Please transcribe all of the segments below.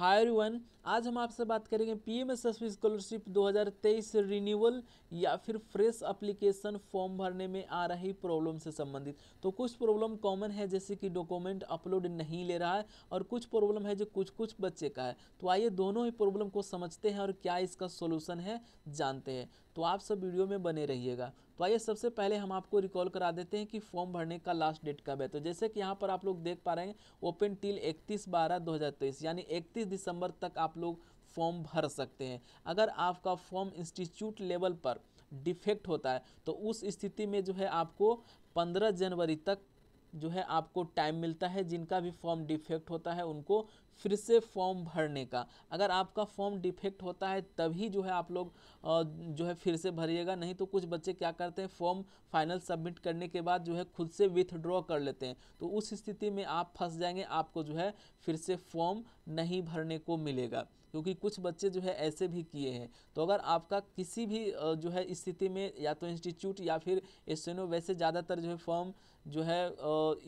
Hi everyone, आज हम आपसे बात करेंगे पीएम यशस्वी स्कॉलरशिप 2023 रिन्यूअल या फिर फ्रेश एप्लीकेशन फॉर्म भरने में आ रही प्रॉब्लम से संबंधित। तो कुछ प्रॉब्लम कॉमन है, जैसे कि डॉक्यूमेंट अपलोड नहीं ले रहा है, और कुछ प्रॉब्लम है जो कुछ बच्चे का है। तो आइए दोनों ही प्रॉब्लम को समझते हैं और क्या इसका सोल्यूशन है जानते हैं। तो आप सब वीडियो में बने रहिएगा। तो आइए सबसे पहले हम आपको रिकॉल करा देते हैं कि फॉर्म भरने का लास्ट डेट कब है। तो जैसे कि यहाँ पर आप लोग देख पा रहे हैं, ओपन टिल 31/12/2023 यानी 31 दिसंबर तक आप लोग फॉर्म भर सकते हैं। अगर आपका फॉर्म इंस्टीट्यूट लेवल पर डिफेक्ट होता है तो उस स्थिति में जो है आपको 15 जनवरी तक जो है आपको टाइम मिलता है। जिनका भी फॉर्म डिफेक्ट होता है उनको फिर से फॉर्म भरने का। अगर आपका फॉर्म डिफेक्ट होता है तभी जो है आप लोग जो है फिर से भरिएगा, नहीं तो कुछ बच्चे क्या करते हैं, फॉर्म फाइनल सबमिट करने के बाद जो है खुद से विथड्रॉ कर लेते हैं। तो उस स्थिति में आप फंस जाएंगे, आपको जो है फिर से फॉर्म नहीं भरने को मिलेगा, क्योंकि कुछ बच्चे जो है ऐसे भी किए हैं। तो अगर आपका किसी भी जो है स्थिति में या तो इंस्टीट्यूट या फिर एसएनओ, वैसे ज़्यादातर जो है फॉर्म जो है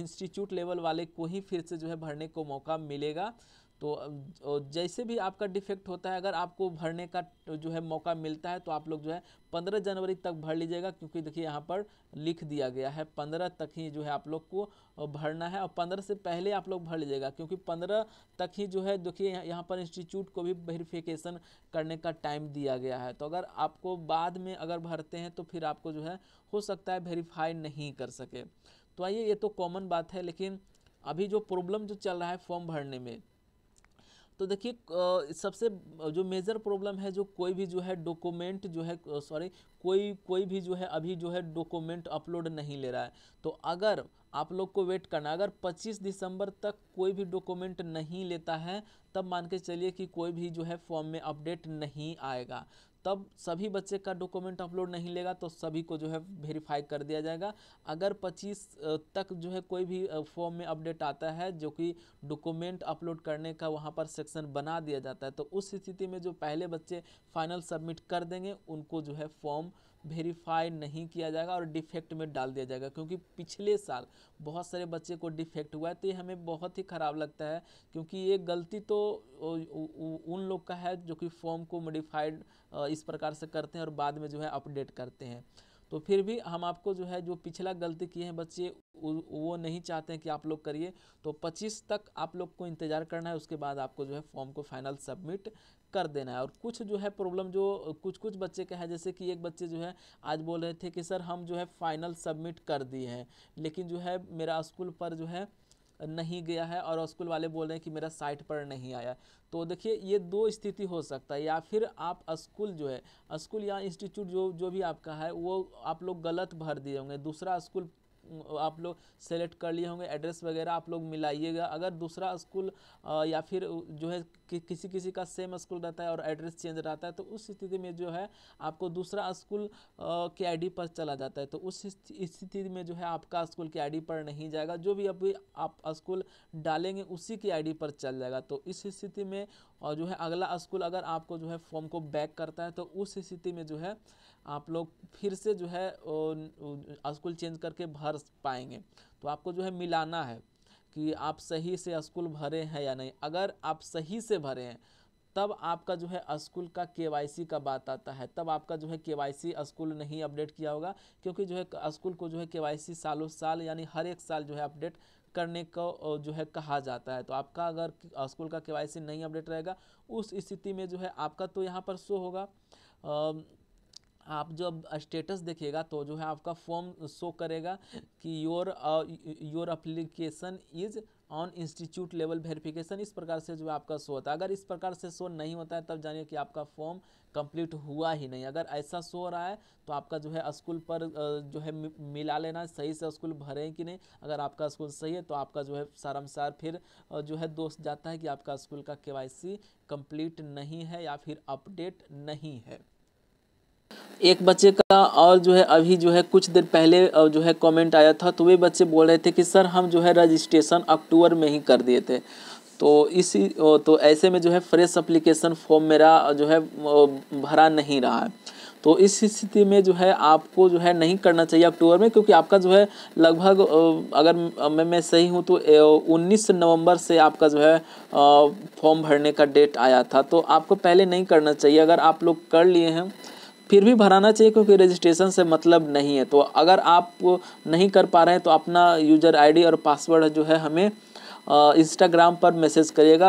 इंस्टीट्यूट लेवल वाले को ही फिर से जो है भरने को मौका मिलेगा। तो जैसे भी आपका डिफेक्ट होता है, अगर आपको भरने का जो है मौका मिलता है तो आप लोग जो है 15 जनवरी तक भर लीजिएगा, क्योंकि देखिए यहाँ पर लिख दिया गया है 15 तक ही जो है आप लोग को भरना है, और 15 से पहले आप लोग भर लीजिएगा, क्योंकि 15 तक ही जो है देखिए यहाँ पर इंस्टीट्यूट को भी वेरिफिकेशन करने का टाइम दिया गया है। तो अगर आपको बाद में अगर भरते हैं तो फिर आपको जो है हो सकता है वेरीफाई नहीं कर सके। तो आइए, ये तो कॉमन बात है, लेकिन अभी जो प्रॉब्लम जो चल रहा है फॉर्म भरने में, तो देखिए सबसे जो मेजर प्रॉब्लम है, जो कोई भी जो है डॉक्यूमेंट जो है कोई भी जो है अभी जो है डॉक्यूमेंट अपलोड नहीं ले रहा है। तो अगर आप लोग को वेट करना, अगर 25 दिसंबर तक कोई भी डॉक्यूमेंट नहीं लेता है तब मान के चलिए कि कोई भी जो है फॉर्म में अपडेट नहीं आएगा। तब सभी बच्चे का डॉक्यूमेंट अपलोड नहीं लेगा तो सभी को जो है वेरीफाई कर दिया जाएगा। अगर 25 तक जो है कोई भी फॉर्म में अपडेट आता है, जो कि डॉक्यूमेंट अपलोड करने का वहाँ पर सेक्शन बना दिया जाता है, तो उस स्थिति में जो पहले बच्चे फाइनल सबमिट कर देंगे उनको जो है फॉर्म वेरीफाई नहीं किया जाएगा और डिफेक्ट में डाल दिया जाएगा, क्योंकि पिछले साल बहुत सारे बच्चे को डिफेक्ट हुआ है। तो ये हमें बहुत ही ख़राब लगता है, क्योंकि ये गलती तो उन लोग का है जो कि फॉर्म को मॉडिफाइड इस प्रकार से करते हैं और बाद में जो है अपडेट करते हैं। तो फिर भी हम आपको जो है जो पिछला गलती किए हैं बच्चे, वो नहीं चाहते हैं कि आप लोग करिए। तो 25 तक आप लोग को इंतज़ार करना है, उसके बाद आपको जो है फॉर्म को फाइनल सबमिट कर देना है। और कुछ जो है प्रॉब्लम जो कुछ बच्चे का है, जैसे कि एक बच्चे जो है आज बोल रहे थे कि सर हम जो है फाइनल सबमिट कर दिए हैं, लेकिन जो है मेरा स्कूल पर जो है नहीं गया है, और स्कूल वाले बोल रहे हैं कि मेरा साइट पर नहीं आया। तो देखिए ये दो स्थिति हो सकता है, या फिर आप स्कूल जो है स्कूल या इंस्टीट्यूट जो भी आपका है वो आप लोग गलत भर दिए होंगे, दूसरा स्कूल आप लोग सेलेक्ट कर लिए होंगे, एड्रेस वगैरह आप लोग मिलाइएगा। अगर दूसरा स्कूल या फिर जो है किसी का सेम स्कूल रहता है और एड्रेस चेंज रहता है, तो उस स्थिति में जो है आपको दूसरा स्कूल के आईडी पर चला जाता है। तो उस स्थिति में जो है आपका स्कूल के आईडी पर नहीं जाएगा, जो भी अभी आप स्कूल डालेंगे उसी की आईडी पर चल जाएगा। तो इस स्थिति में और जो है अगला स्कूल अगर आपको जो है फॉर्म को बैक करता है तो उस स्थिति में जो है आप लोग फिर से जो है स्कूल चेंज करके भर पाएंगे। तो आपको जो है मिलाना है कि आप सही से स्कूल भरे हैं या नहीं। अगर आप सही से भरे हैं तब आपका जो है स्कूल का केवाईसी का बात आता है, तब आपका जो है केवाईसी स्कूल नहीं अपडेट किया होगा, क्योंकि जो है स्कूल को जो है केवाईसी सालों साल यानी हर एक साल जो है अपडेट करने को जो है कहा जाता है। तो आपका अगर स्कूल का केवाईसी नहीं अपडेट रहेगा उस स्थिति में जो है आपका तो यहाँ पर शो होगा, आप जब स्टेटस देखिएगा तो जो है आपका फॉर्म शो करेगा कि your application is on institute level verification, इस प्रकार से जो आपका शो होता है। अगर इस प्रकार से शो नहीं होता है तब जानिए कि आपका फॉर्म कंप्लीट हुआ ही नहीं। अगर ऐसा शो हो रहा है तो आपका जो है स्कूल पर जो है मिला लेना, सही से स्कूल भरे कि नहीं। अगर आपका स्कूल सही है तो आपका जो है सारांशार फिर जो है दोष जाता है कि आपका स्कूल का केवाईसी कंप्लीट नहीं है या फिर अपडेट नहीं है। एक बच्चे का और जो है अभी जो है कुछ देर पहले जो है कमेंट आया था, तो वे बच्चे बोल रहे थे कि सर हम जो है रजिस्ट्रेशन अक्टूबर में ही कर दिए थे, तो इसी तो ऐसे में जो है फ्रेश एप्लीकेशन फॉर्म मेरा जो है भरा नहीं रहा है। तो इस स्थिति में जो है आपको जो है नहीं करना चाहिए अक्टूबर में, क्योंकि आपका जो है लगभग अगर मैं सही हूँ तो 19 नवंबर से आपका जो है फॉर्म भरने का डेट आया था, तो आपको पहले नहीं करना चाहिए। अगर आप लोग कर लिए हैं फिर भी भराना चाहिए, क्योंकि रजिस्ट्रेशन से मतलब नहीं है। तो अगर आप नहीं कर पा रहे हैं तो अपना यूज़र आईडी और पासवर्ड जो है हमें इंस्टाग्राम पर मैसेज करिएगा,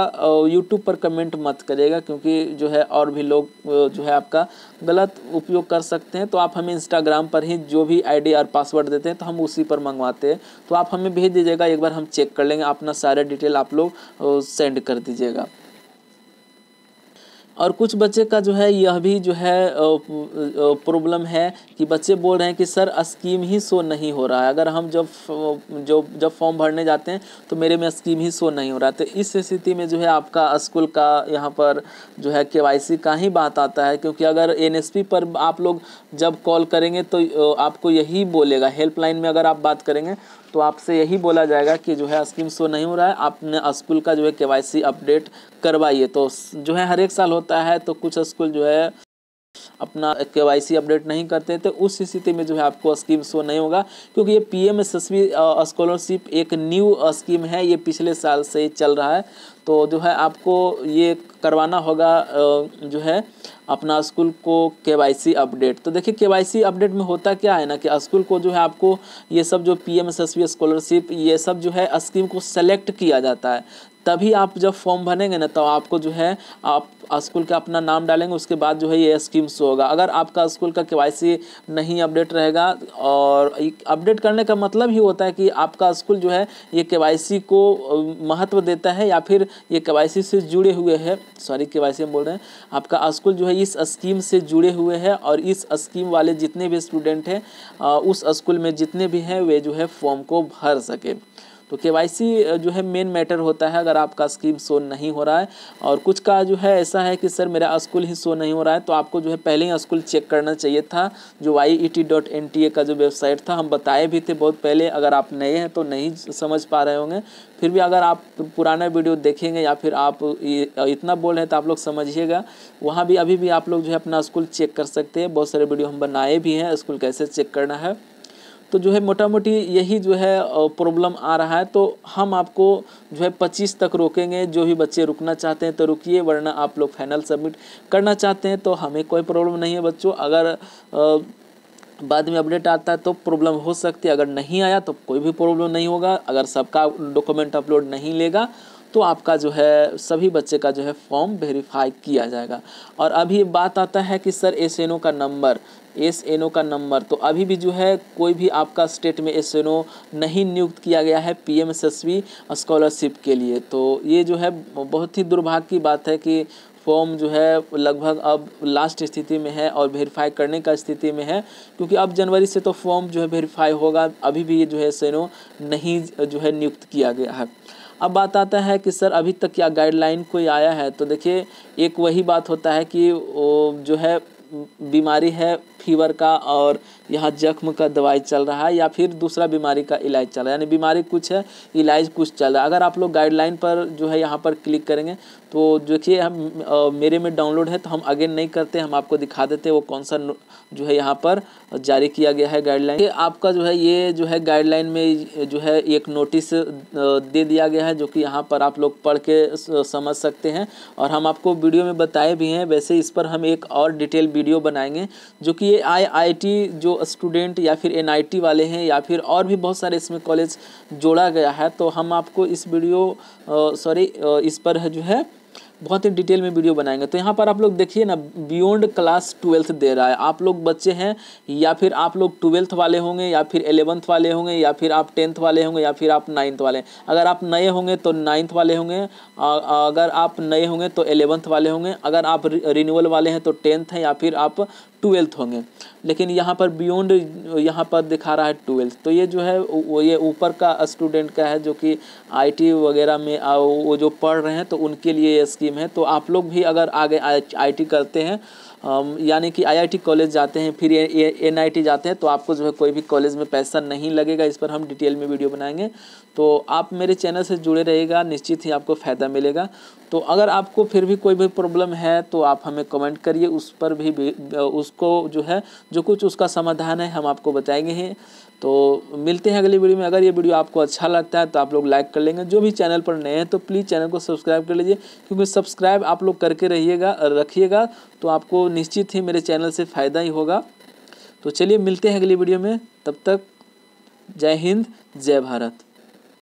यूट्यूब पर कमेंट मत करिएगा, क्योंकि जो है और भी लोग जो है आपका गलत उपयोग कर सकते हैं। तो आप हमें इंस्टाग्राम पर ही जो भी आईडी और पासवर्ड देते हैं तो हम उसी पर मंगवाते हैं, तो आप हमें भेज दीजिएगा, एक बार हम चेक कर लेंगे। अपना सारा डिटेल आप लोग सेंड कर दीजिएगा। और कुछ बच्चे का जो है यह भी जो है प्रॉब्लम है कि बच्चे बोल रहे हैं कि सर स्कीम ही शो नहीं हो रहा है, अगर हम जब फॉर्म भरने जाते हैं तो मेरे में स्कीम ही शो नहीं हो रहा। तो इस स्थिति में जो है आपका स्कूल का यहाँ पर जो है केवाईसी का ही बात आता है, क्योंकि अगर एनएसपी पर आप लोग जब कॉल करेंगे तो आपको यही बोलेगा, हेल्पलाइन में अगर आप बात करेंगे तो आपसे यही बोला जाएगा कि जो है स्कीम शो नहीं हो रहा है, आपने स्कूल का जो है केवाईसी अपडेट करवाइए। तो जो है हर एक साल होता है, तो कुछ स्कूल जो है अपना केवाईसी अपडेट नहीं करते, तो उस स्थिति में जो है आपको स्कीम शो नहीं होगा, क्योंकि ये पीएम यशस्वी स्कॉलरशिप एक न्यू स्कीम है, ये पिछले साल से चल रहा है। तो जो है आपको ये करवाना होगा जो है अपना स्कूल को केवाईसी अपडेट। तो देखिए केवाईसी अपडेट में होता क्या है ना कि स्कूल को जो है आपको ये सब जो पीएम यशस्वी स्कॉलरशिप ये सब जो है स्कीम को सेलेक्ट किया जाता है, तभी आप जब फॉर्म भरेंगे ना तो आपको जो है आप स्कूल का अपना नाम डालेंगे, उसके बाद जो है ये स्कीम शो होगा। अगर आपका स्कूल का केवाईसी नहीं अपडेट रहेगा, और अपडेट करने का मतलब ही होता है कि आपका स्कूल जो है ये केवाईसी को महत्व देता है या फिर ये केवाईसी से जुड़े हुए है, सॉरी केवाईसी हम बोल रहे हैं, आपका स्कूल जो है इस स्कीम से जुड़े हुए है, और इस स्कीम वाले जितने भी स्टूडेंट हैं उस स्कूल में जितने भी हैं वे जो है फॉर्म को भर सके। तो केवाईसी जो है मेन मैटर होता है अगर आपका स्कीम शो नहीं हो रहा है। और कुछ का जो है ऐसा है कि सर मेरा स्कूल ही शो नहीं हो रहा है, तो आपको जो है पहले ही स्कूल चेक करना चाहिए था, जो WYE.NTA का जो वेबसाइट था, हम बताए भी थे बहुत पहले। अगर आप नए हैं तो नहीं समझ पा रहे होंगे, फिर भी अगर आप पुराना वीडियो देखेंगे या फिर आप इतना बोल रहे हैं तो आप लोग समझिएगा, वहाँ भी अभी भी आप लोग जो है अपना स्कूल चेक कर सकते हैं। बहुत सारे वीडियो हम बनाए भी हैं स्कूल कैसे चेक करना है। तो जो है मोटा मोटी यही जो है प्रॉब्लम आ रहा है, तो हम आपको जो है 25 तक रोकेंगे। जो भी बच्चे रुकना चाहते हैं तो रुकिए, वरना आप लोग फाइनल सबमिट करना चाहते हैं तो हमें कोई प्रॉब्लम नहीं है बच्चों। अगर बाद में अपडेट आता है तो प्रॉब्लम हो सकती है, अगर नहीं आया तो कोई भी प्रॉब्लम नहीं होगा। अगर सबका डॉक्यूमेंट अपलोड नहीं लेगा तो आपका जो है सभी बच्चे का जो है फॉर्म वेरीफाई किया जाएगा। और अभी बात आता है कि सर एसएनओ का नंबर, एसएनओ का नंबर तो अभी भी जो है कोई भी आपका स्टेट में एसएनओ नहीं नियुक्त किया गया है पीएम यशस्वी स्कॉलरशिप के लिए। तो ये जो है बहुत ही दुर्भाग्य की बात है कि फॉर्म जो है लगभग अब लास्ट स्थिति में है और वेरीफाई करने का स्थिति में है, क्योंकि अब जनवरी से तो फॉर्म जो है वेरीफाई होगा, अभी भी ये जो है एसएनओ नहीं जो है नियुक्त किया गया है। अब बात आता है कि सर अभी तक क्या गाइडलाइन कोई आया है, तो देखिए एक वही बात होता है कि जो है बीमारी है फीवर का और यहाँ जख्म का दवाई चल रहा है, या फिर दूसरा बीमारी का इलाज चल रहा है, यानी बीमारी कुछ है इलाज कुछ चल रहा है। अगर आप लोग गाइडलाइन पर जो है यहाँ पर क्लिक करेंगे तो देखिए हम मेरे में डाउनलोड है तो हम अगेन नहीं करते, हम आपको दिखा देते हैं वो कौन सा जो है यहाँ पर जारी किया गया है गाइडलाइन। आपका जो है ये जो है गाइडलाइन में जो है एक नोटिस दे दिया गया है, जो कि यहाँ पर आप लोग पढ़ के समझ सकते हैं, और हम आपको वीडियो में बताए भी हैं। वैसे इस पर हम एक और डिटेल वीडियो बनाएंगे, जो कि ये IIT जो स्टूडेंट या फिर NIT वाले हैं या फिर और भी बहुत सारे इसमें कॉलेज जोड़ा गया है, तो हम आपको इस वीडियो इस पर जो है बहुत ही डिटेल में वीडियो बनाएंगे। तो यहाँ पर आप लोग देखिए ना, बियॉन्ड क्लास 12th दे रहा है। आप लोग बच्चे हैं या फिर आप लोग 12th वाले होंगे या फिर 11th वाले होंगे या फिर आप 10th वाले होंगे या फिर आप 9th वाले। अगर आप नए होंगे तो 9th वाले होंगे, अगर आप नए होंगे तो 11th वाले होंगे, अगर आप रिन्यूअल वाले हैं तो 10th हैं या फिर आप 12th होंगे। लेकिन यहाँ पर बियॉन्ड यहाँ पर दिखा रहा है 12th, तो ये जो है वो ये ऊपर का स्टूडेंट का है, जो कि IT वगैरह में वो जो पढ़ रहे हैं तो उनके लिए इसकी स्कीम है। तो आप लोग भी अगर आगे IIT करते हैं यानी कि IIT कॉलेज जाते हैं फिर NIT जाते हैं तो आपको जो है कोई भी कॉलेज में पैसा नहीं लगेगा। इस पर हम डिटेल में वीडियो बनाएंगे, तो आप मेरे चैनल से जुड़े रहिएगा, निश्चित ही आपको फ़ायदा मिलेगा। तो अगर आपको फिर भी कोई भी प्रॉब्लम है तो आप हमें कमेंट करिए, उस पर भी उसको जो है जो कुछ उसका समाधान है हम आपको बताएंगे हैं। तो मिलते हैं अगली वीडियो में। अगर ये वीडियो आपको अच्छा लगता है तो आप लोग लाइक कर लेंगे, जो भी चैनल पर नए हैं तो प्लीज़ चैनल को सब्सक्राइब कर लीजिए, क्योंकि सब्सक्राइब आप लोग करके रखिएगा तो आपको निश्चित ही मेरे चैनल से फ़ायदा ही होगा। तो चलिए मिलते हैं अगली वीडियो में, तब तक जय हिंद जय भारत।